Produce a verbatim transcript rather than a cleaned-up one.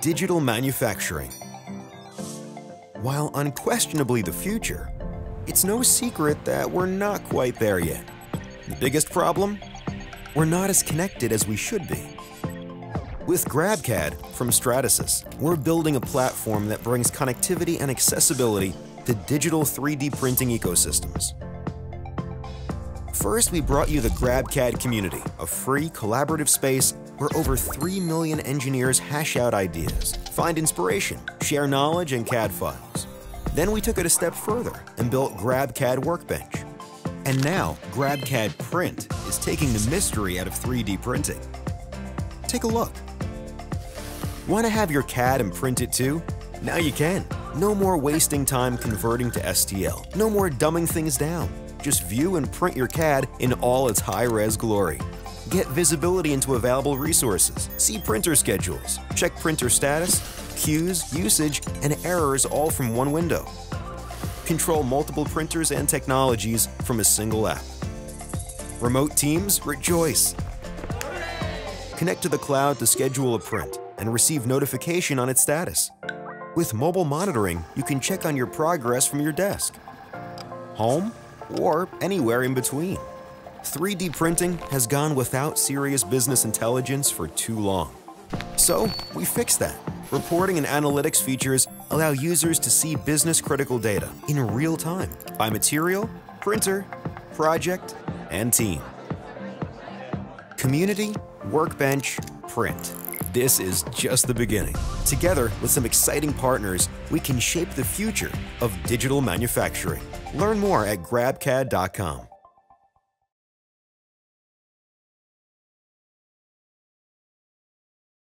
digital manufacturing. While unquestionably the future, it's no secret that we're not quite there yet. The biggest problem? We're not as connected as we should be. With GrabCAD from Stratasys, we're building a platform that brings connectivity and accessibility to digital three D printing ecosystems. First, we brought you the GrabCAD community, a free collaborative space where over three million engineers hash out ideas, find inspiration, share knowledge and C A D files. Then we took it a step further and built GrabCAD Workbench. And now, GrabCAD Print is taking the mystery out of three D printing. Take a look. Want to have your C A D and print it too? Now you can. No more wasting time converting to S T L. No more dumbing things down. Just view and print your C A D in all its high-res glory. Get visibility into available resources, see printer schedules, check printer status, queues, usage, and errors all from one window. Control multiple printers and technologies from a single app. Remote teams rejoice. Connect to the cloud to schedule a print and receive notification on its status. With mobile monitoring, you can check on your progress from your desk, home, or anywhere in between. three D printing has gone without serious business intelligence for too long. So, we fixed that. Reporting and analytics features allow users to see business-critical data in real time by material, printer, project, and team. Community, Workbench, Print. This is just the beginning. Together with some exciting partners, we can shape the future of digital manufacturing. Learn more at grabcad dot com.